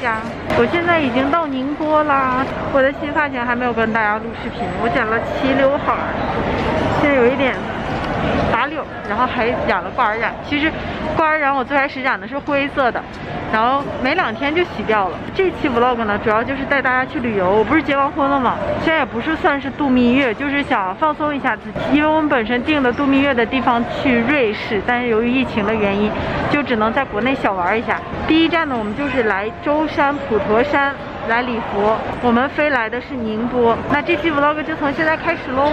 家，我现在已经到宁波啦。我的新发型还没有跟大家录视频，我剪了齐刘海，现在有一点打绺，然后还染了挂耳染。其实挂耳染我最开始染的是灰色的，然后没两天就洗掉了。这期 vlog 呢，主要就是带大家去旅游。我不是结完婚了嘛，现在也不是算是度蜜月，就是想放松一下自己。因为我们本身定的度蜜月的地方去瑞士，但是由于疫情的原因，就只能在国内小玩一下。第一站呢，我们就是来舟山普陀山。 来礼佛，我们飞来的是宁波。那这期 vlog 就从现在开始喽。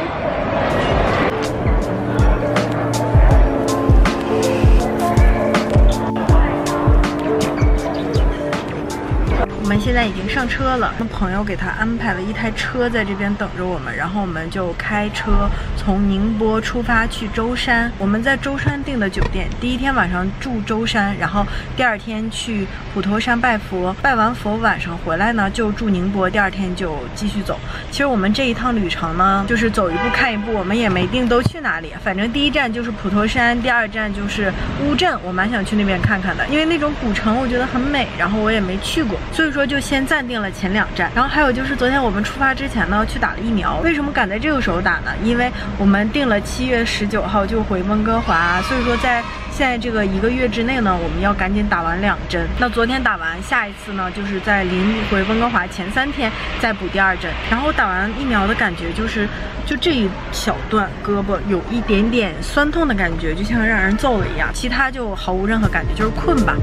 我们现在已经上车了，朋友给他安排了一台车在这边等着我们，然后我们就开车从宁波出发去舟山。我们在舟山订的酒店，第一天晚上住舟山，然后第二天去普陀山拜佛，拜完佛晚上回来呢就住宁波，第二天就继续走。其实我们这一趟旅程呢，就是走一步看一步，我们也没定都去哪里，反正第一站就是普陀山，第二站就是乌镇，我蛮想去那边看看的，因为那种古城我觉得很美，然后我也没去过，所以说。 就先暂定了前两站，然后还有就是昨天我们出发之前呢，去打了疫苗。为什么赶在这个时候打呢？因为我们定了7月19号就回温哥华，所以说在现在这个一个月之内呢，我们要赶紧打完2针。那昨天打完，下一次呢就是在临回温哥华前3天再补第2针。然后打完疫苗的感觉就是，就这一小段胳膊有一点点酸痛的感觉，就像让人揍了一样，其他就毫无任何感觉，就是困吧。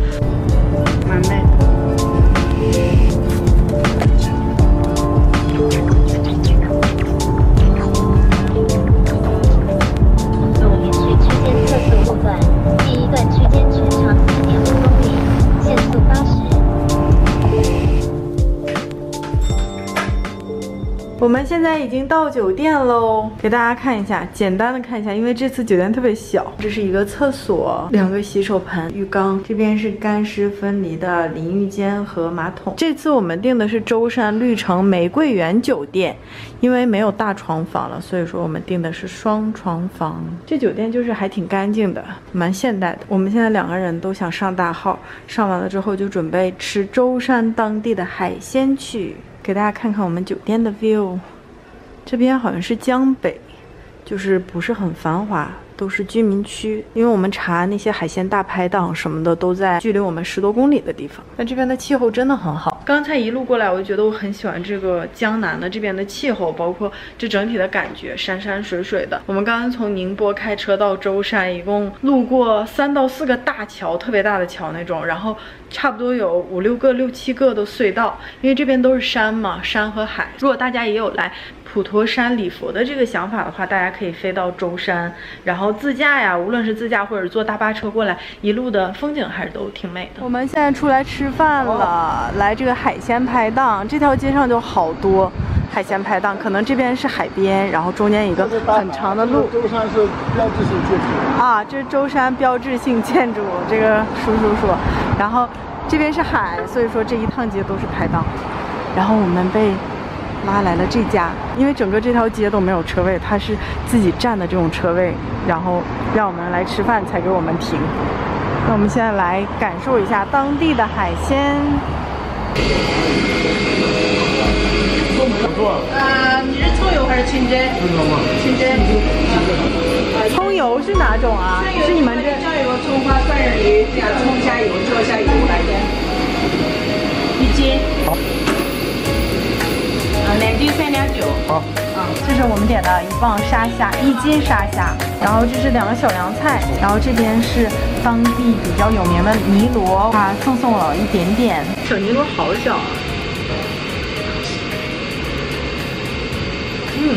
完美。 我们现在已经到酒店喽，给大家看一下，简单的看一下，因为这次酒店特别小。这是一个厕所，2个洗手盆，浴缸。这边是干湿分离的淋浴间和马桶。这次我们订的是舟山绿城玫瑰园酒店，因为没有大床房了，所以说我们订的是双床房。这酒店就是还挺干净的，蛮现代的。我们现在2个人都想上大号，上完了之后就准备吃舟山当地的海鲜去。 给大家看看我们酒店的 view， 这边好像是江北，就是不是很繁华，都是居民区。因为我们查那些海鲜大排档什么的都在距离我们10多公里的地方。但这边的气候真的很好。刚才一路过来，我就觉得我很喜欢这个江南的这边的气候，包括这整体的感觉，山山水水的。我们刚刚从宁波开车到舟山，一共路过3到4个大桥，特别大的桥那种，然后。 差不多有5、6个、6、7个的隧道，因为这边都是山嘛，山和海。如果大家也有来普陀山礼佛的这个想法的话，大家可以飞到舟山，然后自驾呀，无论是自驾或者坐大巴车过来，一路的风景还是都挺美的。我们现在出来吃饭了，来这个海鲜排档，这条街上就好多海鲜排档，可能这边是海边，然后中间一个很长的路。舟山是标志性建筑啊，这是舟山标志性建筑，这个说，然后。 这边是海，所以说这一趟街都是排档。然后我们被拉来了这家，因为整个这条街都没有车位，它是自己占的这种车位，然后让我们来吃饭才给我们停。那我们现在来感受一下当地的海鲜。你是葱油还是清蒸？清蒸。葱油是哪种啊？是你们这。 葱花、蒜仁、鱼，这样葱下油、椒下油来的，1斤。好。2斤3两酒。好。啊，这是我们点的1磅沙虾，1斤沙虾。然后这是2个小凉菜，然后这边是当地比较有名的泥螺，它送了一点点。小泥螺好小啊。嗯，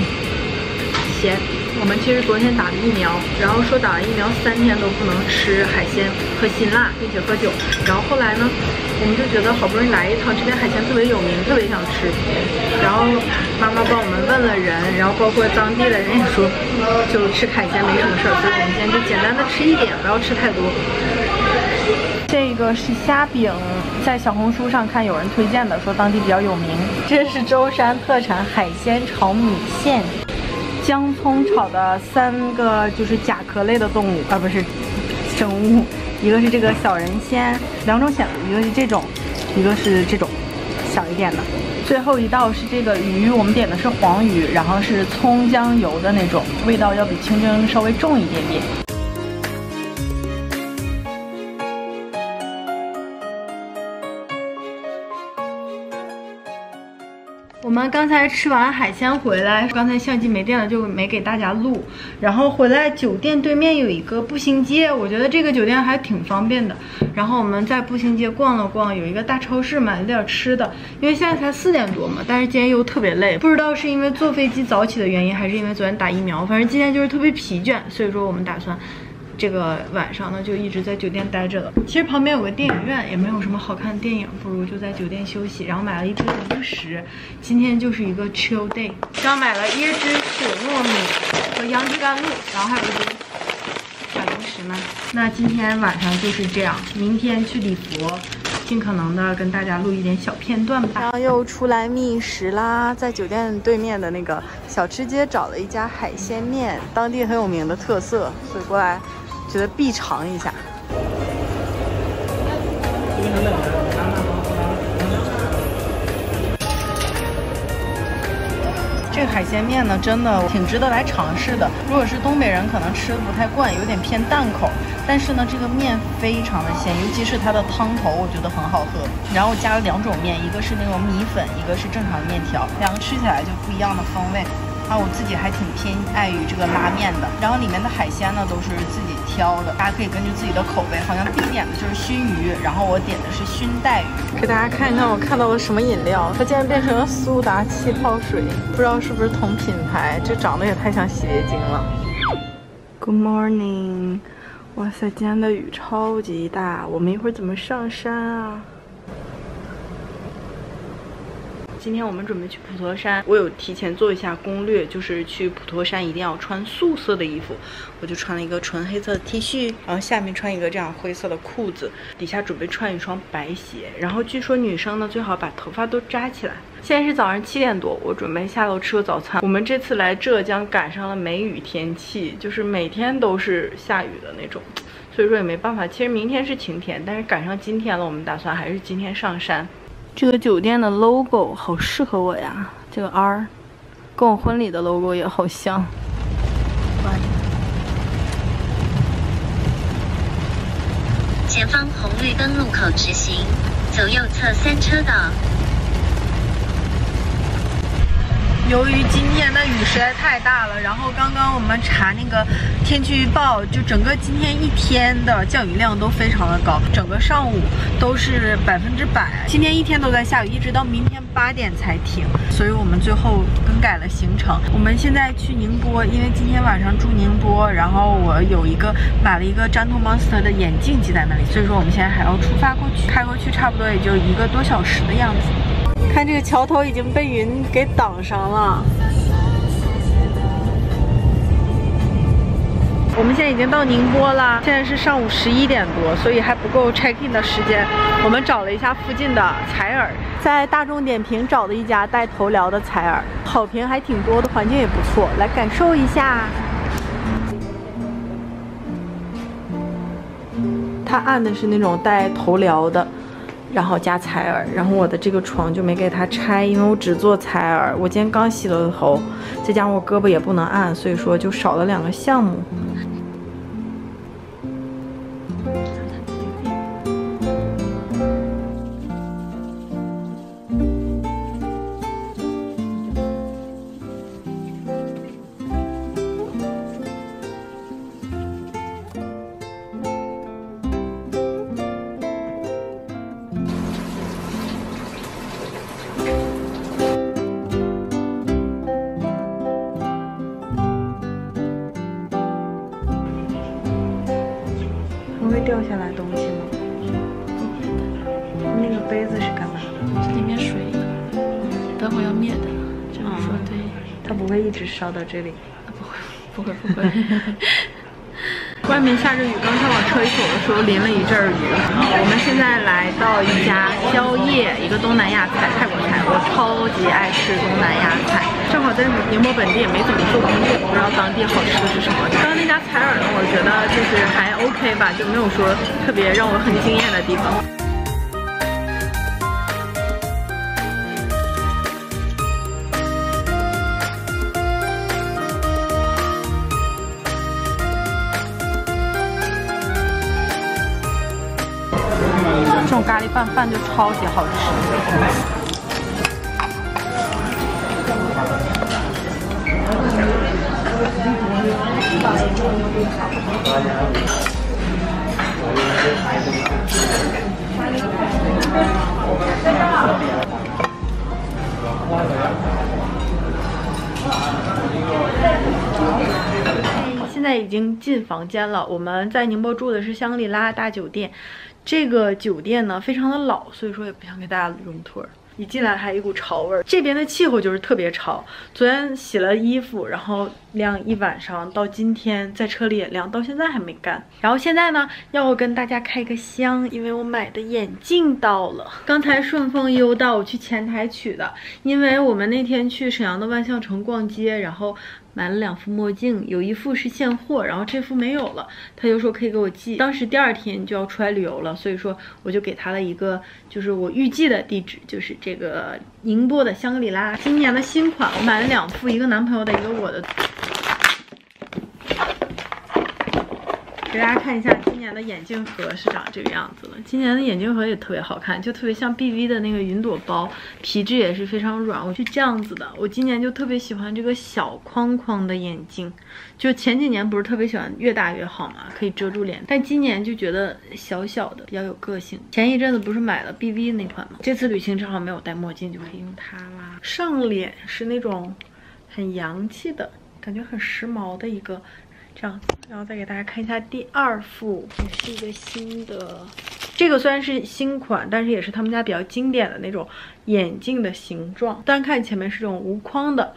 咸。 我们其实昨天打了疫苗，然后说打完疫苗3天都不能吃海鲜、喝辛辣，并且喝酒。然后后来呢，我们就觉得好不容易来一趟，这边海鲜特别有名，特别想吃。然后妈妈帮我们问了人，然后包括当地的人也说，就吃海鲜没什么事儿，所以我们今天就简单的吃一点，不要吃太多。这个是虾饼，在小红书上看有人推荐的，说当地比较有名。这是舟山特产海鲜炒米线。 姜葱炒的3个就是甲壳类的动物啊，不是生物，一个是这个小人鲜，2种选择，一个是这种，一个是这种小一点的。最后一道是这个鱼，我们点的是黄鱼，然后是葱姜油的那种，味道要比清蒸稍微重一点点。 我们刚才吃完海鲜回来，刚才相机没电了就没给大家录。然后回来酒店对面有一个步行街，我觉得这个酒店还挺方便的。然后我们在步行街逛了逛，有一个大超市买了点吃的。因为现在才4点多嘛，但是今天又特别累，不知道是因为坐飞机早起的原因，还是因为昨天打疫苗，反正今天就是特别疲倦，所以说我们打算。 这个晚上呢，就一直在酒店待着了。其实旁边有个电影院，也没有什么好看的电影，不如就在酒店休息。然后买了一堆零食，今天就是一个 chill day。刚买了椰汁、水糯米和杨枝甘露，然后还有一堆小零食呢。那今天晚上就是这样，明天去礼佛，尽可能的跟大家录一点小片段吧。然后又出来觅食啦，在酒店对面的那个小吃街找了一家海鲜面，当地很有名的特色，所以过来。 觉得必尝一下。这个海鲜面呢，真的挺值得来尝试的。如果是东北人，可能吃不太惯，有点偏淡口。但是呢，这个面非常的鲜，尤其是它的汤头，我觉得很好喝。然后加了2种面，一个是那种米粉，一个是正常面条，两个吃起来就不一样的风味。 啊，我自己还挺偏爱于这个拉面的，然后里面的海鲜呢都是自己挑的，大家可以根据自己的口味。好像必点的就是熏鱼，然后我点的是熏带鱼。给大家看一看我看到了什么饮料，它竟然变成了苏打气泡水，不知道是不是同品牌，这长得也太像洗洁精了。Good morning， 哇塞，今天的雨超级大，我们一会儿怎么上山啊？ 今天我们准备去普陀山，我有提前做一下攻略，就是去普陀山一定要穿素色的衣服，我就穿了一个纯黑色的 T 恤，然后下面穿一个这样灰色的裤子，底下准备穿一双白鞋。然后据说女生呢最好把头发都扎起来。现在是早上7点多，我准备下楼吃个早餐。我们这次来浙江赶上了梅雨天气，就是每天都是下雨的那种。 所以说也没办法。其实明天是晴天，但是赶上今天了，我们打算还是今天上山。 这个酒店的 logo 好适合我呀，这个 R， 跟我婚礼的 logo 也好像。前方红绿灯路口直行，左右侧3车道。由于今天的雨实在太大了，然后刚刚我们查那个天气预报，就整个今天一天的降雨量都非常的高，整个上午都是100%。今天一天都在下雨，一直到明天8点才停，所以我们最后更改了行程。我们现在去宁波，因为今天晚上住宁波，然后我有一个买了一个Gentle Monster的眼镜系在那里，所以说我们现在还要出发过去，开过去差不多也就1个多小时的样子。 看这个桥头已经被云给挡上了。我们现在已经到宁波了，现在是上午11点多，所以还不够 check in 的时间。我们找了一下附近的采耳，在大众点评找的一家带头疗的采耳，好评还挺多的，环境也不错，来感受一下。 他按的是那种带头疗的。 然后加采耳，然后我的这个床就没给它拆，因为我只做采耳。我今天刚洗了头，再加上我胳膊也不能按，所以说就少了2个项目。掉下来东西吗？那个杯子是干嘛的？这里面水，等会要灭的。这样说对。它不会一直烧到这里。不会。外面下着雨，刚才往车里走的时候淋了一阵雨。我们现在来到一家宵夜，一个东南亚菜，泰国菜。我超级爱吃东南亚菜，正好在宁波本地也没怎么做攻略，不知道当地好吃的是什么。刚刚那家采耳呢，我觉得就是还 OK 吧，就没有说特别让我很惊艳的地方。种咖喱拌饭就超级好吃。 现在已经进房间了。我们在宁波住的是香丽拉大酒店，这个酒店呢非常的老，所以说也不想给大家room tour。 一进来还有一股潮味儿，这边的气候就是特别潮。昨天洗了衣服，然后晾一晚上，到今天在车里也晾，到现在还没干。然后现在呢，要跟大家开个箱，因为我买的眼镜到了。刚才顺丰邮到，我去前台取的，因为我们那天去沈阳的万象城逛街，然后。 买了两副墨镜，有一副是现货，然后这副没有了，他就说可以给我寄。当时第二天就要出来旅游了，所以说我就给他了一个，就是我预计的地址，就是这个宁波的香格里拉今年的新款。我买了两副，一个男朋友的，一个我的。给大家看一下今年的眼镜盒是长这个样子了。今年的眼镜盒也特别好看，就特别像 BV 的那个云朵包，皮质也是非常软。我是这样子的，我今年就特别喜欢这个小框框的眼镜，就前几年不是特别喜欢越大越好嘛，可以遮住脸，但今年就觉得小小的比较有个性。前一阵子不是买了 BV 那款吗？这次旅行正好没有戴墨镜，就可以用它啦。上脸是那种很洋气的感觉，很时髦的一个。 这样子，然后再给大家看一下第二副，也是一个新的。这个虽然是新款，但是也是他们家比较经典的那种眼镜的形状。单看前面是这种无框的，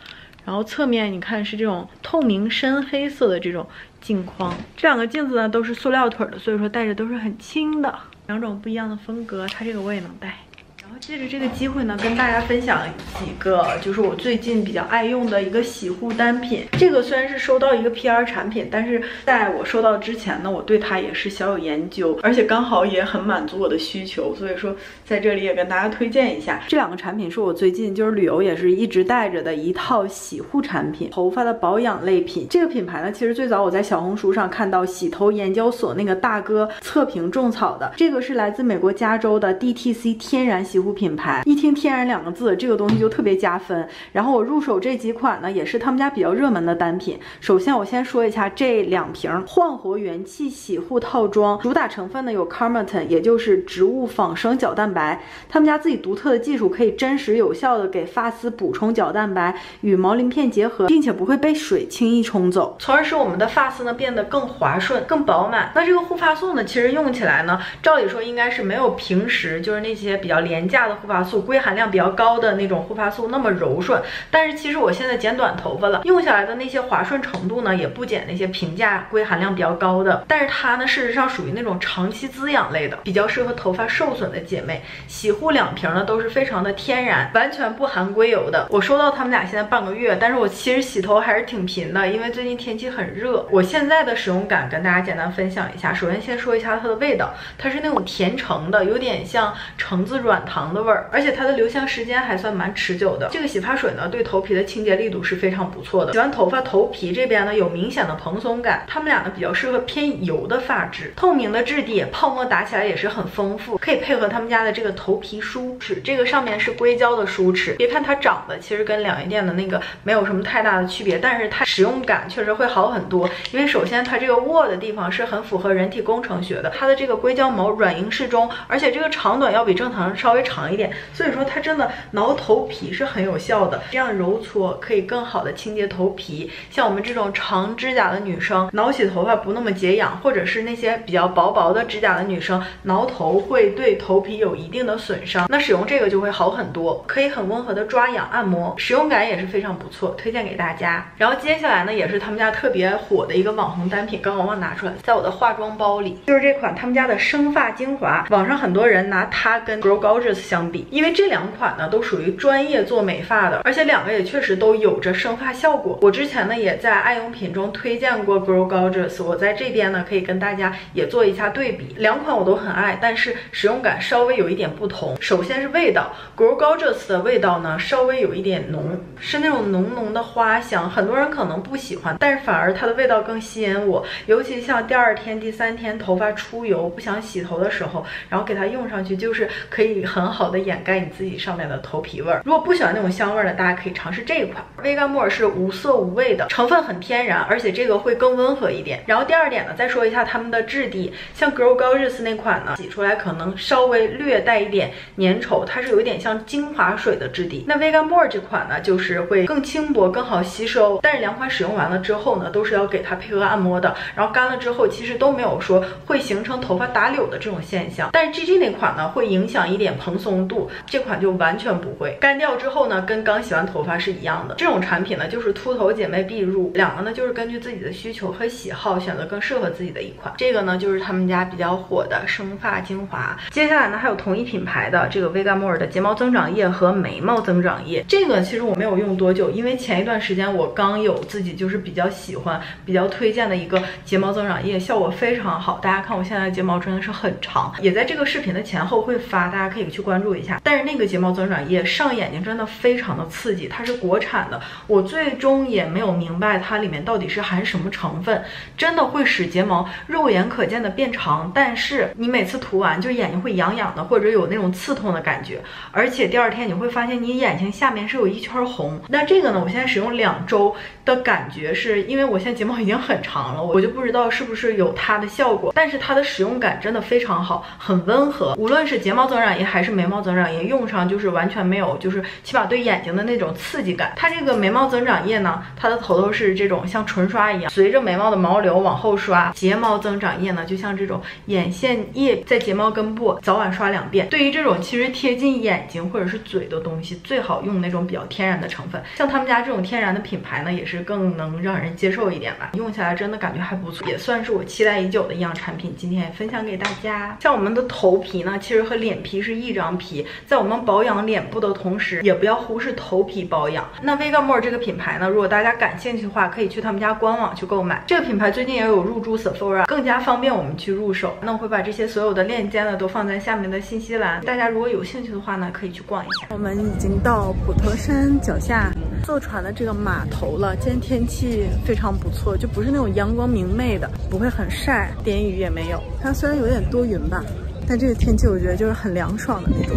然后侧面你看是这种透明深黑色的这种镜框。这两个镜子呢都是塑料腿的，所以说戴着都是很轻的。两种不一样的风格，它这个我也能戴。 然后借着这个机会呢，跟大家分享几个，就是我最近比较爱用的一个洗护单品。这个虽然是收到一个 PR 产品，但是在我收到之前呢，我对它也是小有研究，而且刚好也很满足我的需求，所以说在这里也跟大家推荐一下。这两个产品是我最近就是旅游也是一直带着的一套洗护产品，头发的保养类品。这个品牌呢，其实最早我在小红书上看到洗头研究所那个大哥测评种草的，这个是来自美国加州的 DTC 天然洗护。 品牌一听天然两个字，这个东西就特别加分。然后我入手这几款呢，也是他们家比较热门的单品。首先我先说一下这两瓶焕活元气洗护套装，主打成分呢有 Carmatin， 也就是植物仿生角蛋白。他们家自己独特的技术可以真实有效的给发丝补充角蛋白，与毛鳞片结合，并且不会被水轻易冲走，从而使我们的发丝呢变得更滑顺、更饱满。那这个护发素呢，其实用起来呢，照理说应该是没有平时就是那些比较廉价 的护发素硅含量比较高的那种护发素那么柔顺，但是其实我现在剪短头发了，用下来的那些滑顺程度呢，也不减那些平价硅含量比较高的。但是它呢，事实上属于那种长期滋养类的，比较适合头发受损的姐妹。洗护两瓶呢都是非常的天然，完全不含硅油的。我收到他们俩现在半个月，但是我其实洗头还是挺频的，因为最近天气很热。我现在的使用感跟大家简单分享一下。首先先说一下它的味道，它是那种甜橙的，有点像橙子软糖 的味儿，而且它的留香时间还算蛮持久的。这个洗发水呢，对头皮的清洁力度是非常不错的。洗完头发，头皮这边呢有明显的蓬松感。它们俩呢比较适合偏油的发质，透明的质地，泡沫打起来也是很丰富，可以配合他们家的这个头皮梳齿。这个上面是硅胶的梳齿，别看它长得其实跟两元店的那个没有什么太大的区别，但是它使用感确实会好很多。因为首先它这个握的地方是很符合人体工程学的，它的这个硅胶毛软硬适中，而且这个长短要比正常稍微 长一点，所以说它真的挠头皮是很有效的，这样揉搓可以更好的清洁头皮。像我们这种长指甲的女生，挠洗头发不那么解痒，或者是那些比较薄的指甲的女生，挠头会对头皮有一定的损伤。那使用这个就会好很多，可以很温和的抓痒按摩，使用感也是非常不错，推荐给大家。然后接下来呢，也是他们家特别火的一个网红单品，刚刚忘拿出来，在我的化妆包里，就是这款他们家的生发精华。网上很多人拿它跟 Grow Gorgeous 相比，因为这两款呢都属于专业做美发的，而且两个也确实都有着生发效果。我之前呢也在爱用品中推荐过 Grow Gorgeous， 我在这边呢可以跟大家也做一下对比，两款我都很爱，但是使用感稍微有一点不同。首先是味道 ，Grow Gorgeous 的味道呢稍微有一点浓，是那种浓浓的花香，很多人可能不喜欢，但是反而它的味道更吸引我，尤其像第二天、第三天头发出油不想洗头的时候，然后给它用上去，就是可以很好的掩盖你自己上面的头皮味儿。如果不喜欢那种香味的，大家可以尝试这一款。Vegamour 是无色无味的，成分很天然，而且这个会更温和一点。然后第二点呢，再说一下它们的质地，像 Grow Gorgeous 那款呢，洗出来可能稍微略带一点粘稠，它是有一点像精华水的质地。那 Vegamour 这款呢，就是会更轻薄，更好吸收。但是两款使用完了之后呢，都是要给它配合按摩的，然后干了之后其实都没有说会形成头发打绺的这种现象。但是 GG 那款呢，会影响一点蓬松度，这款就完全不会。干掉之后呢，跟刚洗完头发是一样的。这种产品呢，就是秃头姐妹必入。两个呢，就是根据自己的需求和喜好选择更适合自己的一款。这个呢，就是他们家比较火的生发精华。接下来呢，还有同一品牌的这个 Vegamour 的睫毛增长液和眉毛增长液。这个其实我没有用多久，因为前一段时间我刚有自己就是比较喜欢、比较推荐的一个睫毛增长液，效果非常好。大家看我现在的睫毛真的是很长，也在这个视频的前后会发，大家可以去关注一下。但是那个睫毛增长液上眼睛真的非常的刺激，它是国产的，我最终也没有明白它里面到底是含什么成分，真的会使睫毛肉眼可见的变长，但是你每次涂完就眼睛会痒痒的，或者有那种刺痛的感觉，而且第二天你会发现你眼睛下面是有一圈红。那这个呢，我现在使用2周的感觉是，因为我现在睫毛已经很长了，我就不知道是不是有它的效果，但是它的使用感真的非常好，很温和，无论是睫毛增长液还是眉毛增长液，用上就是完全没有，就是起码对眼睛的那种刺激感。它这个眉毛增长液呢，它的头头是这种像唇刷一样，随着眉毛的毛流往后刷；睫毛增长液呢，就像这种眼线液，在睫毛根部早晚刷2遍。对于这种其实贴近眼睛或者是嘴的东西，最好用那种比较天然的成分。像他们家这种天然的品牌呢，也是更能让人接受一点吧。用起来真的感觉还不错，也算是我期待已久的一样产品，今天也分享给大家。像我们的头皮呢，其实和脸皮是一张皮，在我们保养脸部的同时，也不要忽视头皮保养。那 Vegamour 这个品牌呢，如果大家感兴趣的话，可以去他们家官网去购买。这个品牌最近也有入驻 Sephora， 更加方便我们去入手。那我会把这些所有的链接呢，都放在下面的信息栏，大家如果有兴趣的话呢，可以去逛一下。我们已经到普陀山脚下坐船的这个码头了。今天天气非常不错，就不是那种阳光明媚的，不会很晒，点雨也没有。它虽然有点多云吧，但这个天气我觉得就是很凉爽的那种。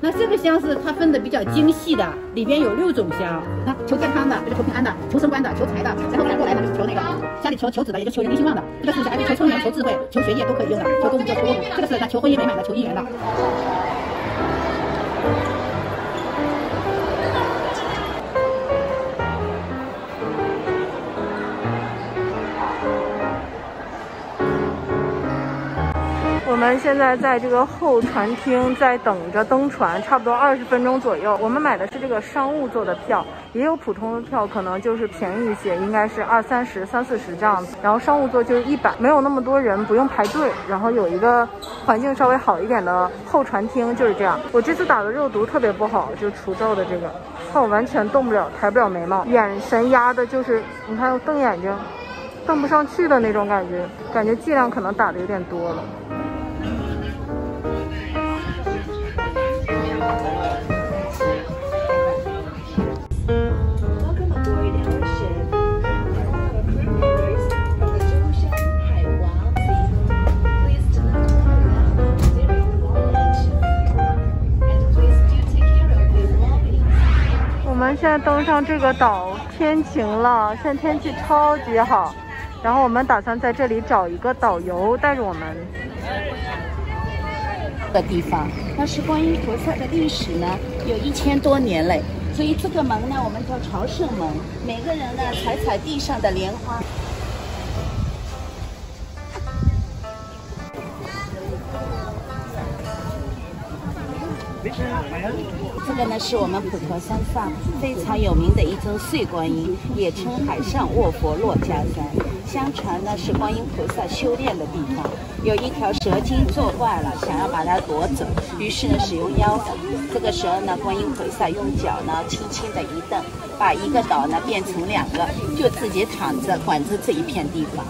那这个香是它分的比较精细的，里边有6种香，它求健康的，就是求平安的，求升官的，求财的，然后再过来呢就是求那个家里求子的，也就求人丁兴旺的，这个是啥？求聪明、求智慧、求学业都可以用的，求功夫、求武，这个是它求婚姻美满的，求姻缘的。我们现在在这个候船厅，在等着登船，差不多20分钟左右。我们买的是这个商务座的票，也有普通的票，可能就是便宜一些，应该是20-30、30-40这样子。然后商务座就是100，没有那么多人，不用排队。然后有一个环境稍微好一点的候船厅，就是这样。我这次打的肉毒特别不好，就除皱的这个，看我完全动不了，抬不了眉毛，眼神压的就是，你看我瞪眼睛，瞪不上去的那种感觉，感觉剂量可能打的有点多了。我们现在登上这个岛，天晴了，现在天气超级好。然后我们打算在这里找一个导游带着我们的地方。那是观音菩萨的历史呢，有1000多年嘞。所以这个门呢，我们叫朝圣门。每个人呢，采地上的莲花。这个呢是我们普陀山上非常有名的一尊碎观音，也称海上卧佛珞珈山。相传呢是观音菩萨修炼的地方，有一条蛇精作怪了，想要把它夺走，于是呢使用腰斩。这个时候呢，观音菩萨用脚呢轻轻的一蹬，把一个岛呢变成两个，就自己躺着管制这一片地方。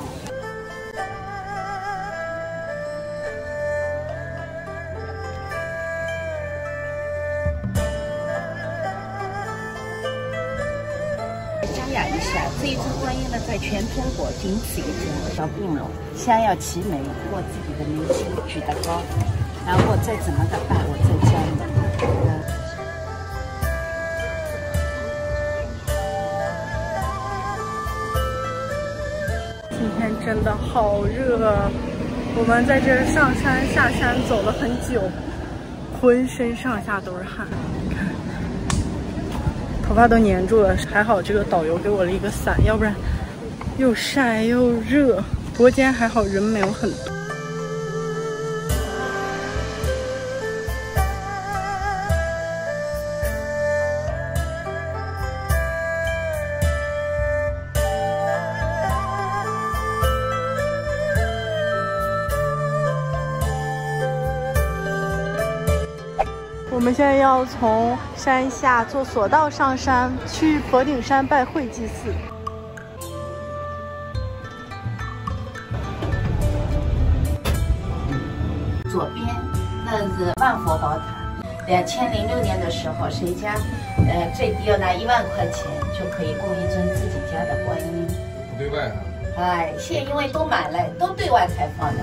这一尊观音呢，在全中国仅此一尊，小并拢，香耀其美，我自己的名气举得高，然后再怎么的拜，我再教你。今天真的好热啊，我们在这上山下山走了很久，浑身上下都是汗。 头发都粘住了，还好这个导游给我了一个伞，要不然又晒又热。不过今天还好人没有很多。我们现在要从山下坐索道上山，去佛顶山拜会稽寺。左边那是万佛宝塔，2006年的时候，谁家最低要拿1万块钱就可以供一尊自己家的观音。不对外啊？哎，现在因为都满了，都对外开放了。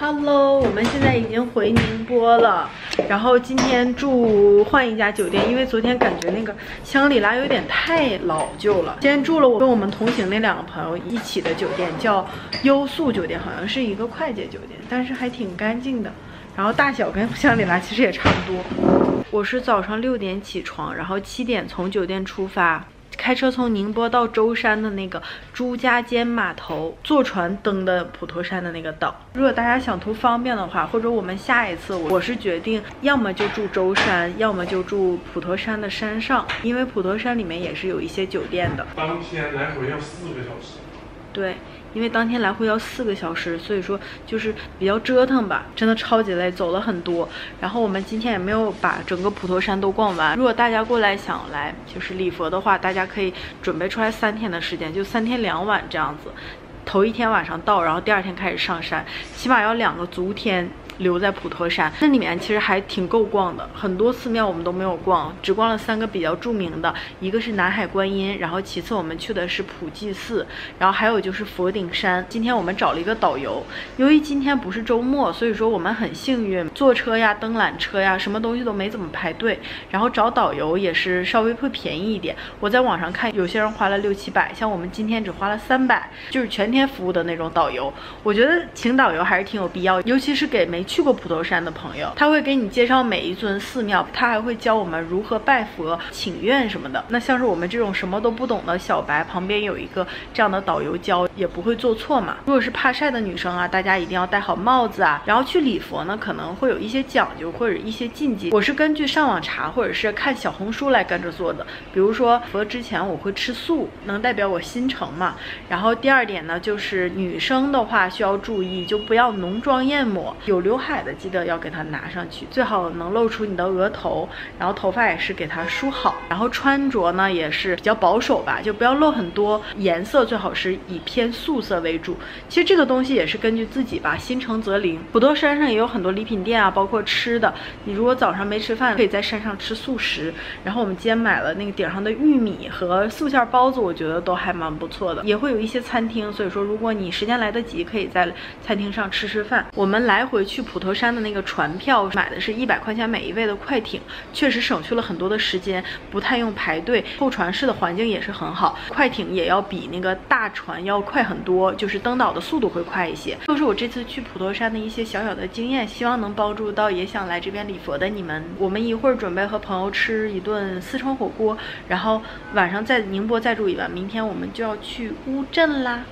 Hello， 我们现在已经回宁波了，然后今天住换一家酒店，因为昨天感觉那个香里拉有点太老旧了。今天住了我跟我们同行那两个朋友一起的酒店，叫优素酒店，好像是一个快捷酒店，但是还挺干净的。然后大小跟香里拉其实也差不多。我是早上6点起床，然后7点从酒店出发。 开车从宁波到舟山的那个朱家尖码头，坐船登的普陀山的那个岛。如果大家想图方便的话，或者我们下一次，我是决定要么就住舟山，要么就住普陀山的山上，因为普陀山里面也是有一些酒店的。当天来回要4个小时。对。 因为当天来回要4个小时，所以说就是比较折腾吧，真的超级累，走了很多。然后我们今天也没有把整个普陀山都逛完。如果大家过来想来就是礼佛的话，大家可以准备出来3天的时间，就3天2晚这样子。头一天晚上到，然后第2天开始上山，起码要2个足天。 留在普陀山，那里面其实还挺够逛的，很多寺庙我们都没有逛，只逛了3个比较著名的，一个是南海观音，然后其次我们去的是普济寺，然后还有就是佛顶山。今天我们找了一个导游，由于今天不是周末，所以说我们很幸运，坐车呀、登缆车呀，什么东西都没怎么排队，然后找导游也是稍微会便宜一点。我在网上看，有些人花了600、700，像我们今天只花了300，就是全天服务的那种导游。我觉得请导游还是挺有必要，尤其是给没 去过普陀山的朋友，他会给你介绍每一尊寺庙，他还会教我们如何拜佛、请愿什么的。那像是我们这种什么都不懂的小白，旁边有一个这样的导游教，也不会做错嘛。如果是怕晒的女生啊，大家一定要戴好帽子啊。然后去礼佛呢，可能会有一些讲究或者一些禁忌。我是根据上网查或者是看小红书来跟着做的。比如说佛之前我会吃素，能代表我心诚嘛。然后第2点呢，就是女生的话需要注意，就不要浓妆艳抹，有流 刘海的记得要给它拿上去，最好能露出你的额头，然后头发也是给它梳好，然后穿着呢也是比较保守吧，就不要露很多颜色，最好是以偏素色为主。其实这个东西也是根据自己吧，心诚则灵。普陀山上也有很多礼品店啊，包括吃的，你如果早上没吃饭，可以在山上吃素食。然后我们今天买了那个顶上的玉米和素馅包子，我觉得都还蛮不错的。也会有一些餐厅，所以说如果你时间来得及，可以在餐厅上吃吃饭。我们来回去 普普陀山的那个船票，买的是100块钱每一位的快艇，确实省去了很多的时间，不太用排队。候船室的环境也是很好，快艇也要比那个大船要快很多，就是登岛的速度会快一些。都是我这次去普陀山的一些小小的经验，希望能帮助到也想来这边礼佛的你们。我们一会儿准备和朋友吃一顿四川火锅，然后晚上在宁波再住一晚，明天我们就要去乌镇啦。